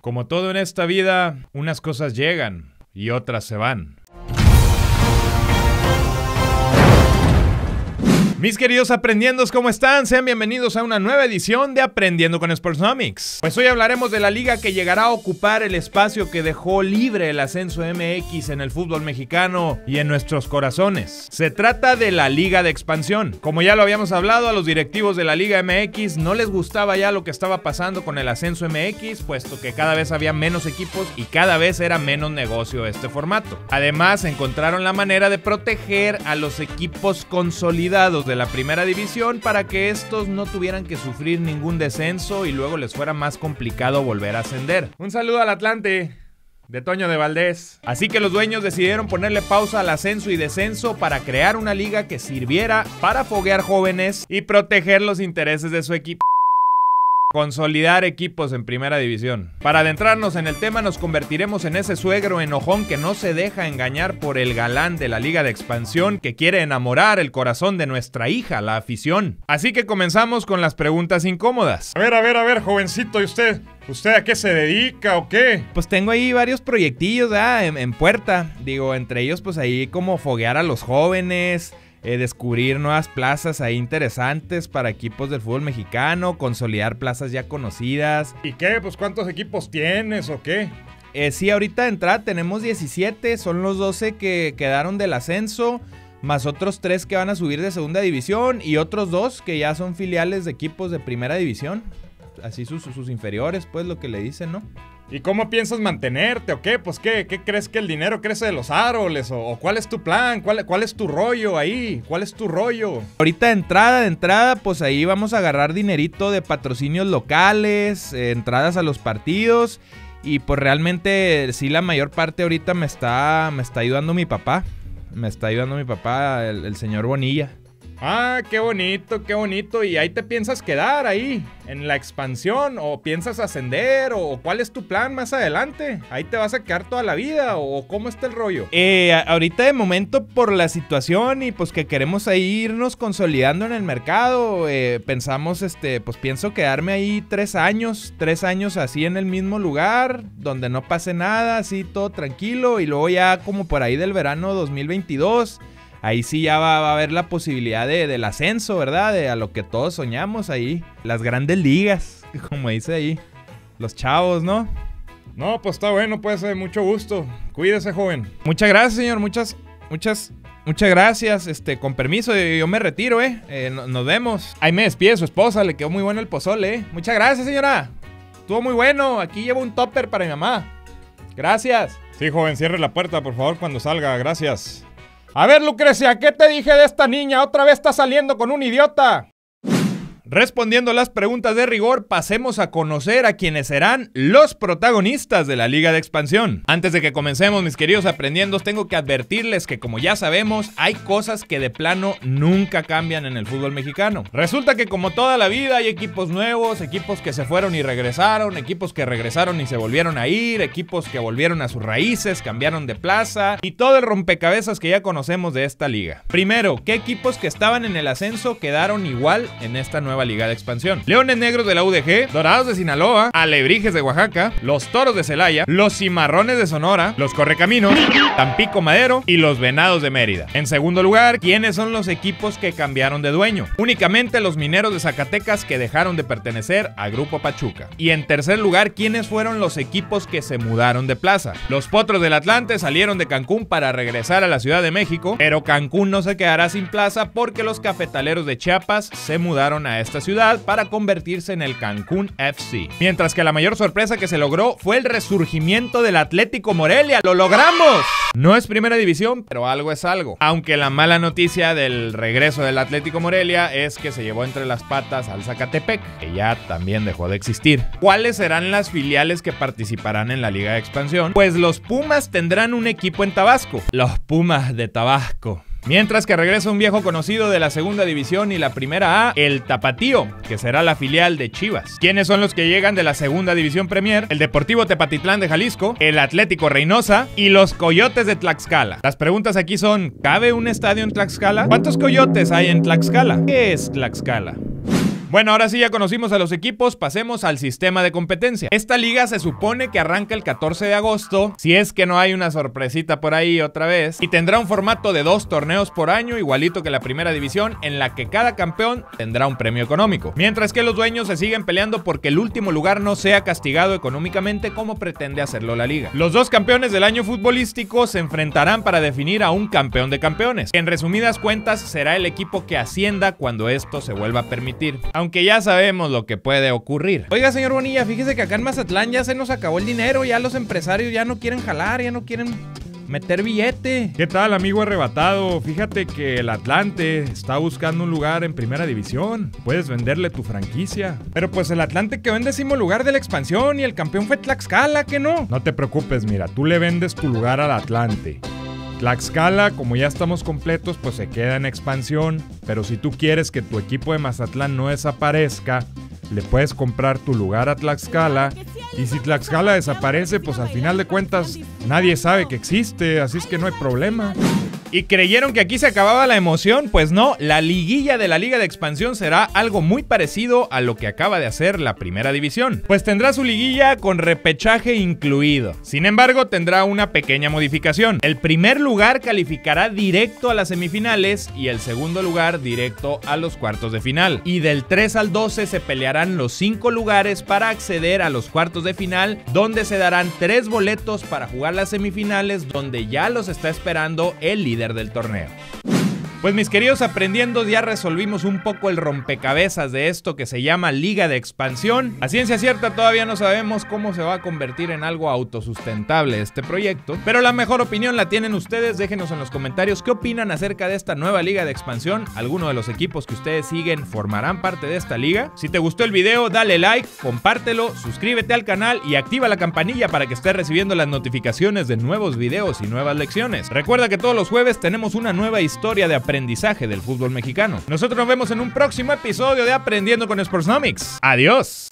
Como todo en esta vida, unas cosas llegan y otras se van. Mis queridos aprendiendos, ¿cómo están? Sean bienvenidos a una nueva edición de Aprendiendo con Sportsnomics. Pues hoy hablaremos de la liga que llegará a ocupar el espacio que dejó libre el Ascenso MX en el fútbol mexicano y en nuestros corazones. Se trata de la Liga de Expansión. Como ya lo habíamos hablado, a los directivos de la Liga MX no les gustaba ya lo que estaba pasando con el Ascenso MX, puesto que cada vez había menos equipos y cada vez era menos negocio este formato. Además, encontraron la manera de proteger a los equipos consolidados de la primera división para que estos no tuvieran que sufrir ningún descenso y luego les fuera más complicado volver a ascender. Un saludo al Atlante de Toño de Valdés. Así que los dueños decidieron ponerle pausa al ascenso y descenso para crear una liga que sirviera para foguear jóvenes y proteger los intereses de su equipo. Consolidar equipos en primera división. Para adentrarnos en el tema, nos convertiremos en ese suegro enojón que no se deja engañar por el galán de la Liga de Expansión que quiere enamorar el corazón de nuestra hija, la afición. Así que comenzamos con las preguntas incómodas. A ver, jovencito, ¿y usted? ¿Usted a qué se dedica o qué? Pues tengo ahí varios proyectillos en puerta. Digo, entre ellos pues ahí como foguear a los jóvenes, descubrir nuevas plazas ahí interesantes para equipos del fútbol mexicano, consolidar plazas ya conocidas. ¿Y qué? Pues ¿cuántos equipos tienes o qué? Sí, ahorita de entrada tenemos 17, son los 12 que quedaron del ascenso, más otros 3 que van a subir de segunda división y otros 2 que ya son filiales de equipos de primera división. Así sus inferiores, pues lo que le dicen, ¿no? ¿Y cómo piensas mantenerte o qué? Pues ¿qué crees que el dinero crece de los árboles? ¿O cuál es tu plan? ¿Cuál es tu rollo ahí? ¿Cuál es tu rollo? Ahorita de entrada, pues ahí vamos a agarrar dinerito de patrocinios locales, entradas a los partidos. Y pues realmente sí, la mayor parte ahorita me está ayudando mi papá. Me está ayudando mi papá, el señor Bonilla. Ah, qué bonito, qué bonito. ¿Y ahí te piensas quedar ahí, en la expansión? ¿O piensas ascender? ¿O cuál es tu plan más adelante? ¿Ahí te vas a quedar toda la vida? ¿O cómo está el rollo? Ahorita de momento por la situación y pues que queremos ahí irnos consolidando en el mercado, pensamos, pues pienso quedarme ahí 3 años así en el mismo lugar, donde no pase nada, así todo tranquilo. Y luego ya como por ahí del verano 2022... ahí sí ya va a haber la posibilidad del ascenso, ¿verdad? De a lo que todos soñamos ahí. Las grandes ligas, como dice ahí. Los chavos, ¿no? No, pues está bueno, pues, mucho gusto. Cuídese, joven. Muchas gracias, señor. Muchas gracias. Con permiso, yo me retiro, ¿eh? Nos vemos. Ahí me despide su esposa, le quedó muy bueno el pozole, ¿eh? Muchas gracias, señora. Estuvo muy bueno. Aquí llevo un topper para mi mamá. Gracias. Sí, joven, cierre la puerta, por favor, cuando salga. Gracias. A ver, Lucrecia, ¿qué te dije de esta niña? Otra vez está saliendo con un idiota. Respondiendo a las preguntas de rigor, pasemos a conocer a quienes serán los protagonistas de la Liga de Expansión. Antes de que comencemos, mis queridos aprendiendos, tengo que advertirles que, como ya sabemos, hay cosas que de plano nunca cambian en el fútbol mexicano. Resulta que como toda la vida hay equipos nuevos, equipos que se fueron y regresaron, equipos que regresaron y se volvieron a ir, equipos que volvieron a sus raíces, cambiaron de plaza y todo el rompecabezas que ya conocemos de esta liga. Primero, ¿qué equipos que estaban en el ascenso quedaron igual en esta nueva Liga de Expansión? Leones Negros de la UDG, Dorados de Sinaloa, Alebrijes de Oaxaca, los Toros de Celaya, los Cimarrones de Sonora, los Correcaminos, Tampico Madero y los Venados de Mérida. En segundo lugar, ¿quiénes son los equipos que cambiaron de dueño? Únicamente los Mineros de Zacatecas, que dejaron de pertenecer a Grupo Pachuca. Y en tercer lugar, ¿quiénes fueron los equipos que se mudaron de plaza? Los Potros del Atlante salieron de Cancún para regresar a la Ciudad de México, pero Cancún no se quedará sin plaza porque los Cafetaleros de Chiapas se mudaron a esta ciudad para convertirse en el Cancún FC. Mientras que la mayor sorpresa que se logró fue el resurgimiento del Atlético Morelia. ¡Lo logramos! No es primera división, pero algo es algo. Aunque la mala noticia del regreso del Atlético Morelia es que se llevó entre las patas al Zacatepec, que ya también dejó de existir. ¿Cuáles serán las filiales que participarán en la Liga de Expansión? Pues los Pumas tendrán un equipo en Tabasco. Los Pumas de Tabasco. Mientras que regresa un viejo conocido de la segunda división y la primera A, el Tapatío, que será la filial de Chivas. ¿Quiénes son los que llegan de la segunda división Premier? El Deportivo Tepatitlán de Jalisco, el Atlético Reynosa y los Coyotes de Tlaxcala. Las preguntas aquí son, ¿cabe un estadio en Tlaxcala? ¿Cuántos coyotes hay en Tlaxcala? ¿Qué es Tlaxcala? Bueno, ahora sí ya conocimos a los equipos, pasemos al sistema de competencia. Esta liga se supone que arranca el 14 de agosto, si es que no hay una sorpresita por ahí otra vez, y tendrá un formato de 2 torneos por año, igualito que la primera división, en la que cada campeón tendrá un premio económico. Mientras que los dueños se siguen peleando porque el último lugar no sea castigado económicamente como pretende hacerlo la liga. Los 2 campeones del año futbolístico se enfrentarán para definir a un campeón de campeones. En resumidas cuentas, será el equipo que ascienda cuando esto se vuelva a permitir. Aunque ya sabemos lo que puede ocurrir. Oiga, señor Bonilla, fíjese que acá en Mazatlán ya se nos acabó el dinero, ya los empresarios ya no quieren jalar, ya no quieren meter billete. ¿Qué tal, amigo arrebatado? Fíjate que el Atlante está buscando un lugar en primera división. Puedes venderle tu franquicia. Pero pues el Atlante quedó en 10º lugar de la expansión y el campeón fue Tlaxcala, ¿qué no? No te preocupes, mira, tú le vendes tu lugar al Atlante. Tlaxcala, como ya estamos completos, pues se queda en expansión. Pero si tú quieres que tu equipo de Mazatlán no desaparezca, le puedes comprar tu lugar a Tlaxcala. Y si Tlaxcala desaparece, pues al final de cuentas nadie sabe que existe, así es que no hay problema. ¿Y creyeron que aquí se acababa la emoción? Pues no, la liguilla de la Liga de Expansión será algo muy parecido a lo que acaba de hacer la Primera División. Pues tendrá su liguilla con repechaje incluido. Sin embargo, tendrá una pequeña modificación. El primer lugar calificará directo a las semifinales y el segundo lugar directo a los cuartos de final. Y del 3 al 12 se pelearán los 5 lugares para acceder a los cuartos de final, donde se darán 3 boletos para jugar las semifinales, donde ya los está esperando el líder del torneo. Pues mis queridos aprendiendos, ya resolvimos un poco el rompecabezas de esto que se llama Liga de Expansión. A ciencia cierta todavía no sabemos cómo se va a convertir en algo autosustentable este proyecto, pero la mejor opinión la tienen ustedes. Déjenos en los comentarios qué opinan acerca de esta nueva Liga de Expansión. ¿Alguno de los equipos que ustedes siguen formarán parte de esta liga? Si te gustó el video, dale like, compártelo, suscríbete al canal y activa la campanilla para que estés recibiendo las notificaciones de nuevos videos y nuevas lecciones. Recuerda que todos los jueves tenemos una nueva historia de aprendizaje del fútbol mexicano. Nosotros nos vemos en un próximo episodio de Aprendiendo con Sportsnomics. ¡Adiós!